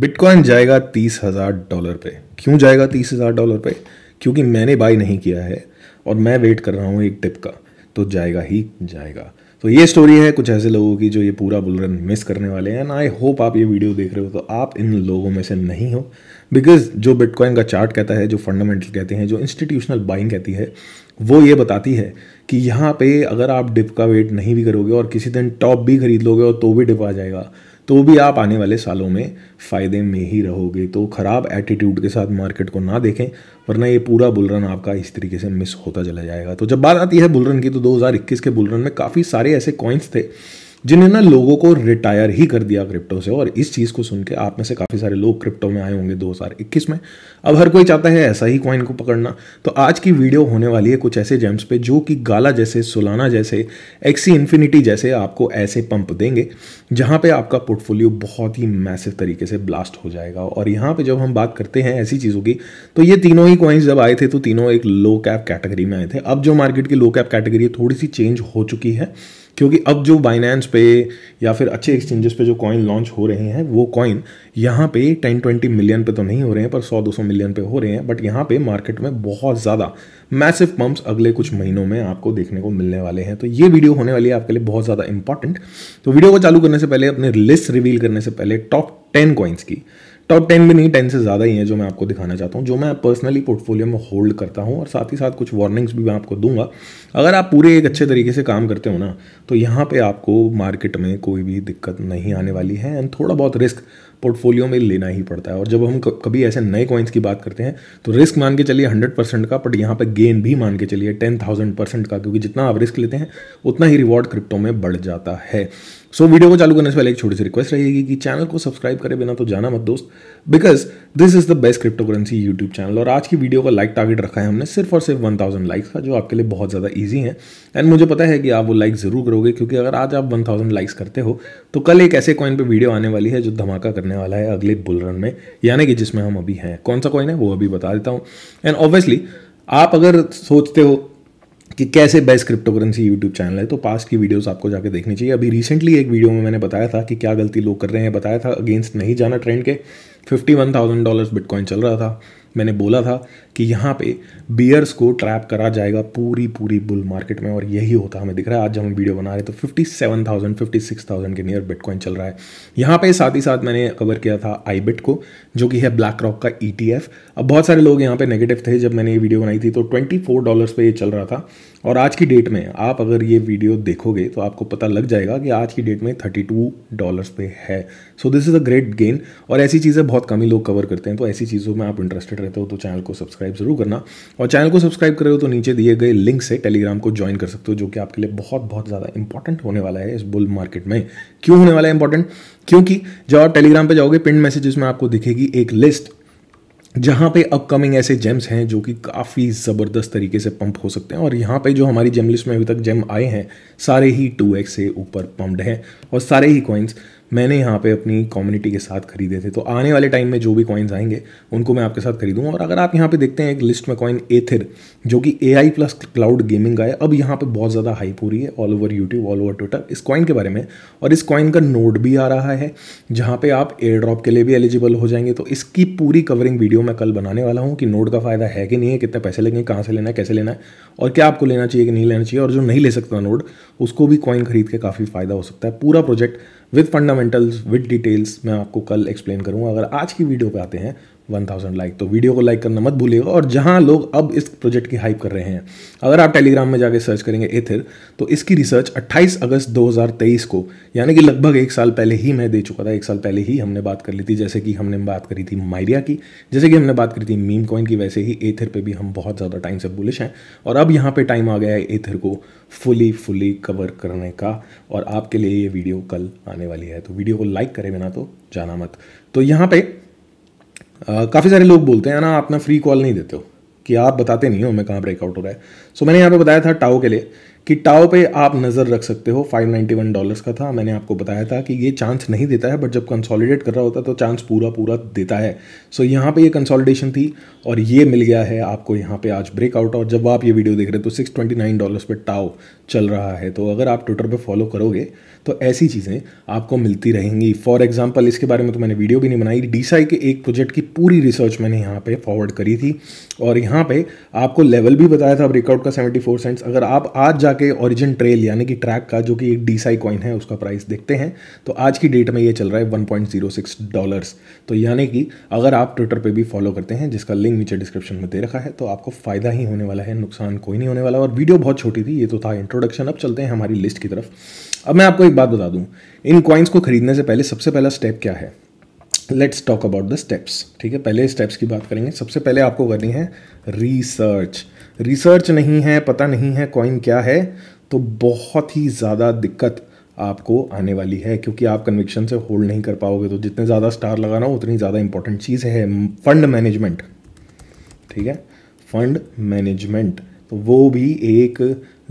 Bitcoin जाएगा $30,000 पे। क्यों जाएगा $30,000 पे? क्योंकि मैंने बाई नहीं किया है और मैं वेट कर रहा हूँ एक टिप का, तो जाएगा ही जाएगा। तो ये स्टोरी है कुछ ऐसे लोगों की जो ये पूरा बुल रन मिस करने वाले हैं। एंड आई होप आप ये वीडियो देख रहे हो तो आप इन लोगों में से नहीं हो, बिकॉज जो बिटकॉइन का चार्ट कहता है, जो फंडामेंटल कहते हैं, जो इंस्टीट्यूशनल बाइंग कहती है, वो ये बताती है कि यहाँ पे अगर आप डिप का वेट नहीं भी करोगे और किसी दिन टॉप भी खरीद लोगे और तो भी डिप आ जाएगा, तो भी आप आने वाले सालों में फ़ायदे में ही रहोगे। तो ख़राब एटीट्यूड के साथ मार्केट को ना देखें, वरना ये पूरा बुलरन आपका इस तरीके से मिस होता चला जाएगा। तो जब बात आती है बुलरन की, तो 2021 के बुलरन में काफ़ी सारे ऐसे कॉइन्स थे जिन्हें ना लोगों को रिटायर ही कर दिया क्रिप्टो से। और इस चीज़ को सुन के आप में से काफ़ी सारे लोग क्रिप्टो में आए होंगे 2021 में। अब हर कोई चाहता है ऐसा ही कॉइन को पकड़ना। तो आज की वीडियो होने वाली है कुछ ऐसे जेम्स पे जो कि गाला जैसे, सोलाना जैसे, एक्सी इन्फिनिटी जैसे आपको ऐसे पंप देंगे जहाँ पे आपका पोर्टफोलियो बहुत ही मैसिव तरीके से ब्लास्ट हो जाएगा। और यहाँ पर जब हम बात करते हैं ऐसी चीज़ों की, तो ये तीनों ही कॉइन्स जब आए थे तो तीनों एक लो कैप कैटेगरी में आए थे। अब जो मार्केट की लो कैप कैटेगरी है थोड़ी सी चेंज हो चुकी है, क्योंकि अब जो बाइनेंस पे या फिर अच्छे एक्सचेंजेस पे जो कॉइन लॉन्च हो रहे हैं, वो कॉइन यहाँ पे 10-20 मिलियन पे तो नहीं हो रहे हैं, पर 100-200 मिलियन पे हो रहे हैं। बट यहाँ पे मार्केट में बहुत ज़्यादा मैसिव पंप्स अगले कुछ महीनों में आपको देखने को मिलने वाले हैं। तो ये वीडियो होने वाली है आपके लिए बहुत ज़्यादा इंपॉर्टेंट। तो वीडियो को चालू करने से पहले, अपने लिस्ट रिवील करने से पहले, टॉप 10 कॉइन्स की, टॉप 10 भी नहीं, 10 से ज़्यादा ही हैं जो मैं आपको दिखाना चाहता हूँ, जो मैं पर्सनली पोर्टफोलियो में होल्ड करता हूँ। और साथ ही साथ कुछ वार्निंग्स भी मैं आपको दूंगा। अगर आप पूरे एक अच्छे तरीके से काम करते हो ना, तो यहाँ पे आपको मार्केट में कोई भी दिक्कत नहीं आने वाली है। एंड थोड़ा बहुत रिस्क पोर्टफोलियो में लेना ही पड़ता है। और जब हम कभी ऐसे नए कॉइन्स की बात करते हैं तो रिस्क मान के चलिए 100% का, बट यहाँ पर गेन भी मान के चलिए 10,000% का, क्योंकि जितना आप रिस्क लेते हैं उतना ही रिवॉर्ड क्रिप्टो में बढ़ जाता है। सो वीडियो को चालू करने से पहले एक छोटी सी रिक्वेस्ट रहेगी कि चैनल को सब्सक्राइब करे बिना तो जाना मत दोस्त, because this is the best crypto currency YouTube channel. और आज की वीडियो का लाइक टारगेट रखा है हमने सिर्फ और सिर्फ 1000 लाइक्स का, जो आपके लिए बहुत ज़्यादा ईजी है। एंड मुझे पता है कि आप वो लाइक ज़रूर करोगे, क्योंकि अगर आज आप 1000 लाइक्स करते हो तो कल एक ऐसे कॉइन पर वीडियो आने वाली है जो धमाका करने वाला है अगले बुलरन में, यानी कि जिसमें हम अभी हैं। कौन सा कॉइन है वो अभी बता देता हूँ। एंड ऑब्वियसली आप अगर सोचते हो कि कैसे best crypto currency YouTube channel है, तो पास की वीडियोस आपको जाके देखनी चाहिए। अभी रिसेंटली एक वीडियो में मैंने बताया था कि क्या गलती लोग कर रहे हैं, बताया था अगेंस्ट नहीं जाना ट्रेंड के। $51,000 बिटकॉइन चल रहा था, मैंने बोला था कि यहाँ पे बियर्स को ट्रैप करा जाएगा पूरी बुल मार्केट में, और यही होता हमें दिख रहा है। आज जब हम वीडियो बना रहे हैं तो 57,000 56,000 के नियर बिटकॉइन चल रहा है यहाँ पे। साथ ही साथ मैंने कवर किया था iBit को, जो कि है BlackRock का ETF। अब बहुत सारे लोग यहाँ पे नेगेटिव थे जब मैंने ये वीडियो बनाई थी, तो $24 पर ये चल रहा था। और आज की डेट में आप अगर ये वीडियो देखोगे तो आपको पता लग जाएगा कि आज की डेट में $32 पे है। So this is a great gain, और ऐसी चीज़ें बहुत कम ही लोग कवर करते हैं। तो ऐसी चीज़ों में आप इंटरेस्टेड रहते हो तो चैनल को सब्सक्राइब जरूर करना। और चैनल को सब्सक्राइब कर रहे हो तो नीचे दिए गए लिंक से टेलीग्राम को ज्वाइन कर सकते हो, जो कि आपके लिए बहुत ज़्यादा इंपॉर्टेंट होने वाला है इस बुल मार्केट में। क्यों होने वाला है इंपॉर्टेंट? क्योंकि जब आप टेलीग्राम पर जाओगे, पिन मैसेजेस में आपको दिखेगी एक लिस्ट जहाँ पे अपकमिंग ऐसे जेम्स हैं जो कि काफ़ी ज़बरदस्त तरीके से पंप हो सकते हैं। और यहाँ पे जो हमारी जेम लिस्ट में अभी तक जेम आए हैं, सारे ही 2x से ऊपर पम्प्ड हैं, और सारे ही कॉइन्स मैंने यहाँ पे अपनी कम्युनिटी के साथ खरीदे थे। तो आने वाले टाइम में जो भी कॉइन्स आएंगे उनको मैं आपके साथ खरीदूँगा। और अगर आप यहाँ पे देखते हैं एक लिस्ट में कॉइन एथिर, जो कि AI प्लस क्लाउड गेमिंग का है, अब यहाँ पे बहुत ज़्यादा हाइप हो रही है all over YouTube, all over Twitter इस कॉइन के बारे में। और इस कॉइन का नोड भी आ रहा है जहाँ पर आप एयर ड्रॉप के लिए भी एलिजिबल हो जाएंगे। तो इसकी पूरी कवरिंग वीडियो मैं कल बनाने वाला हूँ कि नोड का फ़ायदा है कि नहीं है, कितने पैसे लगेंगे, कहाँ से लेना है, कैसे लेना है, और क्या आपको लेना चाहिए कि नहीं लेना चाहिए। और जो नहीं ले सकता नोड, उसको भी कॉइन खरीद के काफ़ी फ़ायदा हो सकता है। पूरा project with fundamentals with details मैं आपको कल एक्सप्लेन करूंगा। अगर आज की वीडियो पे आते हैं 1000 लाइक, तो वीडियो को लाइक करना मत भूलिएगा। और जहां लोग अब इस प्रोजेक्ट की हाइप कर रहे हैं, अगर आप टेलीग्राम में जाके सर्च करेंगे एथिर, तो इसकी रिसर्च 28 अगस्त 2023 को, यानी कि लगभग एक साल पहले ही मैं दे चुका था। एक साल पहले ही हमने बात कर ली थी, जैसे कि हमने बात करी थी मायरिया की, जैसे कि हमने बात करी थी मीम कॉइन की, वैसे ही एथिर पे भी हम बहुत ज़्यादा टाइम से बुलिश हैं। और अब यहाँ पर टाइम आ गया है एथिर को फुली कवर करने का, और आपके लिए ये वीडियो कल आने वाली है। तो वीडियो को लाइक करे बिना तो जाना मत। तो यहाँ पे काफ़ी सारे लोग बोलते हैं ना, आप ना फ्री कॉल नहीं देते हो, कि आप बताते नहीं हो मैं कहाँ ब्रेकआउट हो रहा है। सो मैंने यहाँ पे बताया था टाओ के लिए कि टाओ पे आप नज़र रख सकते हो। $591 का था, मैंने आपको बताया था कि ये चांस नहीं देता है, बट जब कंसोलिडेट कर रहा होता है तो चांस पूरा पूरा देता है। सो यहाँ पे ये कंसोलिडेशन थी और ये मिल गया है आपको यहाँ पे आज ब्रेकआउट। और जब आप ये वीडियो देख रहे हो तो $629 पे टाओ चल रहा है। तो अगर आप ट्विटर पर फॉलो करोगे तो ऐसी चीज़ें आपको मिलती रहेंगी। फॉर एग्जाम्पल, इसके बारे में तो मैंने वीडियो भी नहीं बनाई, डीसाई के एक प्रोजेक्ट की पूरी रिसर्च मैंने यहाँ पर फॉरवर्ड करी थी और यहाँ पर आपको लेवल भी बताया था ब्रेकआउट का 74 सेंट्स। अगर आप आज के ओरिजिन ट्रेल यानी कि ट्रैक का, जो कि एक डीसाई कॉइन है, उसका प्राइस देखते हैं तो आज की डेट में ये चल रहा है $1.06। तो यानी कि अगर आप ट्विटर पे भी फॉलो करते हैं, जिसका लिंक नीचे डिस्क्रिप्शन में दे रखा है, तो आपको फायदा ही होने वाला है, नुकसान कोई नहीं होने वाला। और वीडियो बहुत छोटी थी, ये तो था इंट्रोडक्शन। अब चलते हैं हमारी लिस्ट की तरफ। अब मैं आपको एक बात बता दूं, इन कॉइन्स को खरीदने से पहले सबसे पहला स्टेप क्या है, let's talk about the steps. ठीक है, पहले स्टेप्स की बात करेंगे। सबसे पहले आपको करनी है रिसर्च। रिसर्च नहीं है, पता नहीं है कॉइन क्या है, तो बहुत ही ज़्यादा दिक्कत आपको आने वाली है, क्योंकि आप कन्विक्शन से होल्ड नहीं कर पाओगे। तो जितने ज़्यादा स्टार लगाना हो उतनी ज़्यादा इंपॉर्टेंट चीज़ है फंड मैनेजमेंट। ठीक है, फंड मैनेजमेंट तो वो भी एक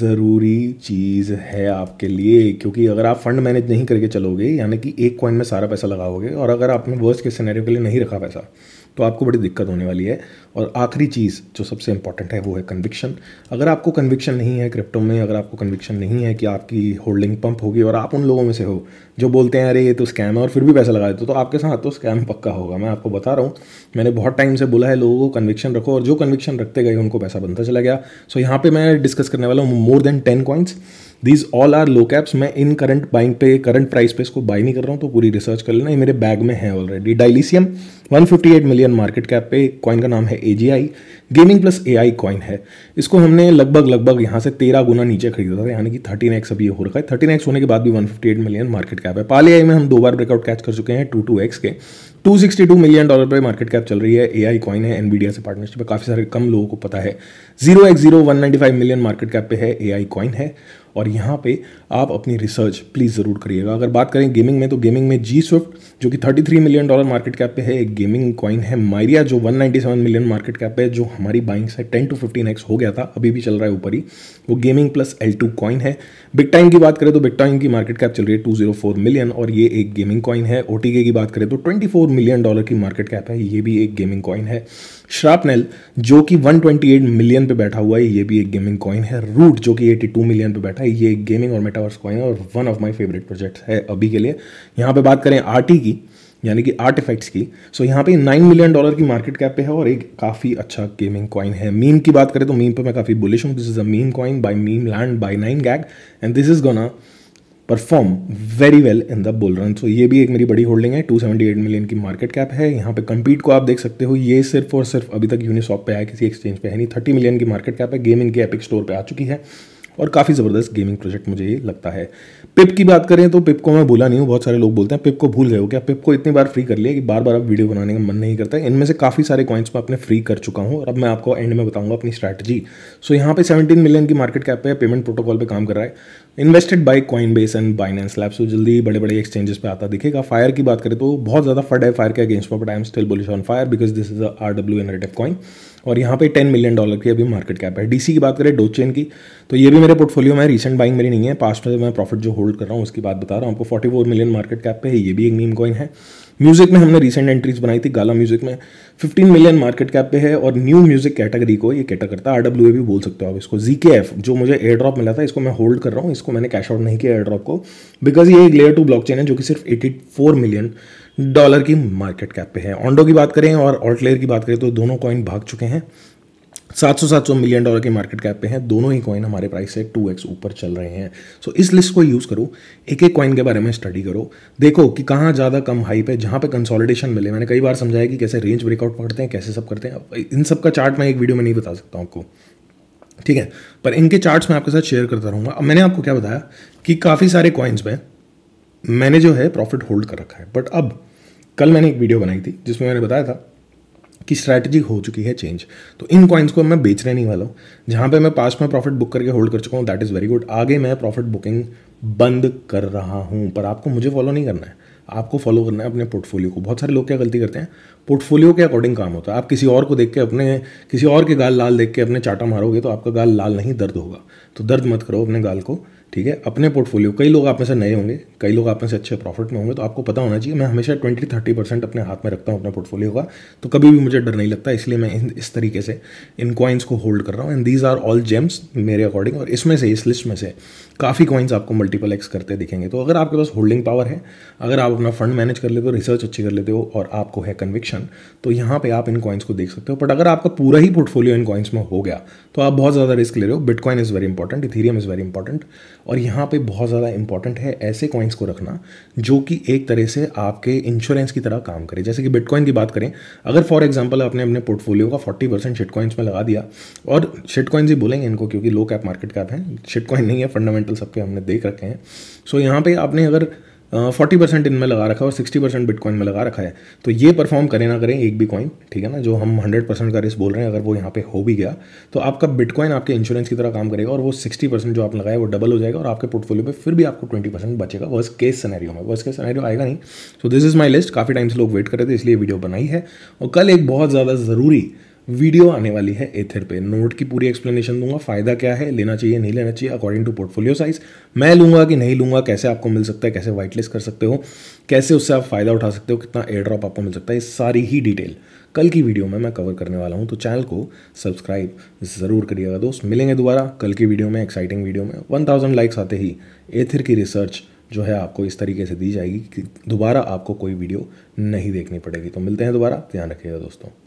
ज़रूरी चीज़ है आपके लिए, क्योंकि अगर आप फंड मैनेज नहीं करके चलोगे, यानी कि एक कॉइन में सारा पैसा लगाओगे और अगर आपने वर्स्ट के सिनेरियो के लिए नहीं रखा पैसा, तो आपको बड़ी दिक्कत होने वाली है। और आखिरी चीज़ जो सबसे इंपॉर्टेंट है वो है कन्विक्शन। अगर आपको कन्विक्शन नहीं है क्रिप्टो में, अगर आपको कन्विक्शन नहीं है कि आपकी होल्डिंग पंप होगी, और आप उन लोगों में से हो जो बोलते हैं अरे ये तो स्कैम है और फिर भी पैसा लगा देते, तो आपके साथ तो स्कैम पक्का होगा। मैं आपको बता रहा हूँ, मैंने बहुत टाइम से बोला है लोगों को कन्विक्शन रखो, और जो कन्विक्शन रखते गए उनको पैसा बनता चला गया। सो यहाँ पर मैं डिस्कस करने वाला हूँ more than 10 coins. These all are low caps. मैं इन करंट बाइंग पे, करंट प्राइस पे इसको बाई नहीं कर रहा हूँ, तो पूरी रिसर्च कर लेना, ये मेरे बैग में है already. Delysium 158 million market cap पे, कॉइन का नाम है AGI, gaming plus AI coin है। इसको हमने लगभग यहाँ से 13 गुना नीचे खरीदा था, यानी कि 13x अभी हो रखा है। 13x होने के बाद भी 158 मिलियन मार्केट कैप है। पाले आई में हम 2 बार ब्रेकआउट कैच कर चुके हैं 22x के। $262 मिलियन पे मार्केट कैप चल रही है। AI कॉइन है, एनवीडिया से पार्टनरशिप है, काफ़ी सारे कम लोगों को पता है। 0x0 195 मिलियन मार्केट कैप पे है, AI कॉइन है। और यहाँ पे आप अपनी रिसर्च प्लीज़ ज़रूर करिएगा। अगर बात करें गेमिंग में, तो गेमिंग में G Swift जो कि $33 मिलियन मार्केट कैप पे है, एक गेमिंग कॉइन है। मायरिया जो 197 मिलियन मार्केट कैप पे है, जो हमारी बाइंग से 10 to 15x हो गया था, अभी भी चल रहा है ऊपर ही, वो गेमिंग प्लस L2 कॉइन है। बिग टाइम की बात करें तो बिग टाइम की मार्केट कैप चल रही है $204 मिलियन, और ये एक गेमिंग कॉइन है। OTK की बात करें तो $24 मिलियन की मार्केट कैप है, ये भी एक गेमिंग कॉइन है। श्रापनेल जो कि 128 मिलियन पे बैठा हुआ है, ये भी एक गेमिंग कॉइन है। रूट जो कि 82 मिलियन पे बैठा है, ये एक गेमिंग और मेटावर्स कॉइन है और one of my favourite projects है अभी के लिए। यहाँ पे बात करें आरटी की, यानी कि आर्टिफैक्ट्स की, सो यहाँ पे $9 मिलियन की मार्केट कैप पे है और एक काफ़ी अच्छा गेमिंग कॉइन है। मीम की बात करें तो मीम पे मैं काफ़ी बुलिश हूँ। This is a meme coin by meme land by 9GAG and this is gonna perform very well in the bull run. So ये भी एक मेरी बड़ी होल्डिंग है, 278 मिलियन की मार्केट कैप है। यहाँ पे कंपीट को आप देख सकते हो, ये सिर्फ और सिर्फ अभी तक यूनिस्वॉप पे आया, किसी एक्सचेंज पे है नहीं। 30 मिलियन की मार्केट कैप है, गेमिंग की एपिक स्टोर पे आ चुकी है और काफ़ी ज़बरदस्त गेमिंग प्रोजेक्ट मुझे ये लगता है। पिप की बात करें तो पिप को मैं भूला नहीं हूँ, बहुत सारे लोग बोलते हैं पिप को भूल गए हो क्या, पिप को इतनी बार फ्री कर लिया कि बार बार अब वीडियो बनाने का मन नहीं करता है। इनमें से काफ़ी सारे कॉइन्स मैं अपने फ्री कर चुका हूँ और अब मैं आपको एंड में बताऊँगा अपनी स्ट्रैटेजी। सो यहाँ पे 17 मिलियन की मार्केट कैप है, पेमेंट प्रोटोकॉल पर काम कर रहा है, invested by Coinbase and Binance lab, so जल्दी बड़े बड़े एक्सचेंजेस पे आता दिखेगा। फायर की बात करें तो बहुत ज़्यादा फड है फायर के अगेंस्ट में, but I am still bullish on fire because this is a RW narrative coin और यहाँ पे $10 मिलियन की अभी मार्केट कैप है। डीसी की बात करें, डोज चेन की, तो ये भी मेरे पोर्टफोलियो में, रीसेंट बाइंग मेरी नहीं है, पास्ट में मैं प्रॉफिट जो होल्ड कर रहा हूँ उसकी बात बता रहा हूँ आपको। 44 मिलियन मार्केट कैप पे है, ये भी एक मीम कॉइन है। म्यूज़िक में हमने रीसेंट एंट्रीज बनाई थी, गाला म्यूज़िक में 15 मिलियन मार्केट कैप पे है और न्यू म्यूज़िक कैटेगरी को ये कैटर करता है, RWA भी बोल सकते हो आप इसको। ZKF जो मुझे एयर ड्रॉप मिला था, इसको मैं होल्ड कर रहा हूँ, इसको मैंने कैश आउट नहीं किया एयर ड्रॉप को, बिकॉज ये एक लेयर 2 ब्लॉकचेन है जो कि सिर्फ $84 मिलियन की मार्केट कैप पे है। ऑन्डो की बात करें और ऑल्ट लेयर की बात करें तो दोनों कॉइन भाग चुके हैं, $700 मिलियन की मार्केट कैप पे हैं, दोनों ही कॉइन हमारे प्राइस से 2x ऊपर चल रहे हैं। सो इस लिस्ट को यूज़ करो, एक एक कॉइन के बारे में स्टडी करो, देखो कि कहाँ ज़्यादा कम हाइप है, जहाँ पे कंसोलिडेशन मिले। मैंने कई बार समझाया कि कैसे रेंज ब्रेकआउट पकड़ते हैं, कैसे सब करते हैं। इन सब का चार्ट मैं एक वीडियो में नहीं बता सकता हूँ आपको, ठीक है, पर इनके चार्ट्स मैं आपके साथ शेयर करता रहूँगा। अब मैंने आपको क्या बताया कि काफ़ी सारे कॉइन्स में मैंने जो है प्रॉफिट होल्ड कर रखा है, बट अब कल मैंने एक वीडियो बनाई थी जिसमें मैंने बताया था की स्ट्रैटेजी हो चुकी है चेंज, तो इन कॉइन्स को मैं बेचने नहीं वाला हूँ। जहाँ पे मैं पास्ट में प्रॉफिट बुक करके होल्ड कर चुका हूँ, दैट इज़ वेरी गुड, आगे मैं प्रॉफिट बुकिंग बंद कर रहा हूँ, पर आपको मुझे फॉलो नहीं करना है, आपको फॉलो करना है अपने पोर्टफोलियो को। बहुत सारे लोग क्या गलती करते हैं, पोर्टफोलियो के अकॉर्डिंग काम होता है। आप किसी और को देख के, अपने किसी और के गाल लाल देख के अपने चाटा मारोगे तो आपका गाल लाल नहीं दर्द होगा। तो दर्द मत करो अपने गाल को, ठीक है, अपने पोर्टफोलियो। कई लोग आप में से नए होंगे, कई लोग आप में से अच्छे प्रॉफिट में होंगे, तो आपको पता होना चाहिए। मैं हमेशा 20-30% अपने हाथ में रखता हूँ अपने पोर्टफोलियो का, तो कभी भी मुझे डर नहीं लगता। इसलिए मैं इस तरीके से इन कॉइन्स को होल्ड कर रहा हूँ। And these are all gems मेरे अकॉर्डिंग। और इसमें से, इस लिस्ट में से काफ़ी कॉइन्स आपको मल्टीपल एक्स करते दिखेंगे। तो अगर आपके पास होल्डिंग पावर है, अगर आप अपना फंड मैनेज कर लेते हो, रिसर्च अच्छी कर लेते हो और आपको है कन्विक्शन, तो यहाँ पे आप इन कॉइन्स को देख सकते हो। बट अगर आपका पूरा ही पोर्टफोलियो इन कॉइन्स में हो गया तो आप बहुत ज़्यादा रिस्क ले रहे हो। Bitcoin is very important, Ethereum is very important, और यहाँ पे बहुत ज़्यादा इंपॉर्टेंट है ऐसे कॉइन्स को रखना जो कि एक तरह से आपके इंश्योरेंस की तरह काम करे। जैसे कि बिटकॉइन की बात करें, अगर फॉर एग्जांपल आपने अपने पोर्टफोलियो का 40% शिट कॉइन्स में लगा दिया, और शिट कॉइन्स ही बोलेंगे इनको क्योंकि लो कैप मार्केट कैप है, शिट कॉइन नहीं है, फंडामेंटल सबके हमने देख रखे हैं। सो यहाँ पर आपने अगर 40% इनमें लगा रखा है और 60% बिटकॉइन में लगा रखा है, तो ये परफॉर्म करें ना करें एक भी कॉइन, ठीक है ना, जो हम 100% का रिस्क बोल रहे हैं, अगर वो यहाँ पे हो भी गया तो आपका बिटकॉइन आपके इंश्योरेंस की तरह काम करेगा। और वो 60% जो आप लगाए वो डबल हो जाएगा और आपके पोर्टफोलियो में फिर भी आपको 20% बचेगा वर्स्ट केस सिनेरियो में। वर्स्ट केस सिनेरियो आएगा नहीं। So this is my list. काफ़ी टाइम से लोग वेट कर रहे थे, इसलिए वीडियो बनाई है। और कल एक बहुत ज़्यादा ज़रूरी वीडियो आने वाली है एथर पे, नोट की पूरी एक्सप्लेनेशन दूंगा, फ़ायदा क्या है, लेना चाहिए नहीं लेना चाहिए, अकॉर्डिंग टू पोर्टफोलियो साइज मैं लूँगा कि नहीं लूँगा, कैसे आपको मिल सकता है, कैसे वाइट लिस्ट कर सकते हो, कैसे उससे आप फ़ायदा उठा सकते हो, कितना एयर ड्रॉप आपको मिल सकता है, सारी ही डिटेल कल की वीडियो में मैं कवर करने वाला हूँ। तो चैनल को सब्सक्राइब ज़रूर करिएगा दोस्त। मिलेंगे दोबारा कल की वीडियो में, एक्साइटिंग वीडियो में। 1000 लाइक्स आते ही एथर की रिसर्च जो है आपको इस तरीके से दी जाएगी कि दोबारा आपको कोई वीडियो नहीं देखनी पड़ेगी। तो मिलते हैं दोबारा, ध्यान रखिएगा दोस्तों।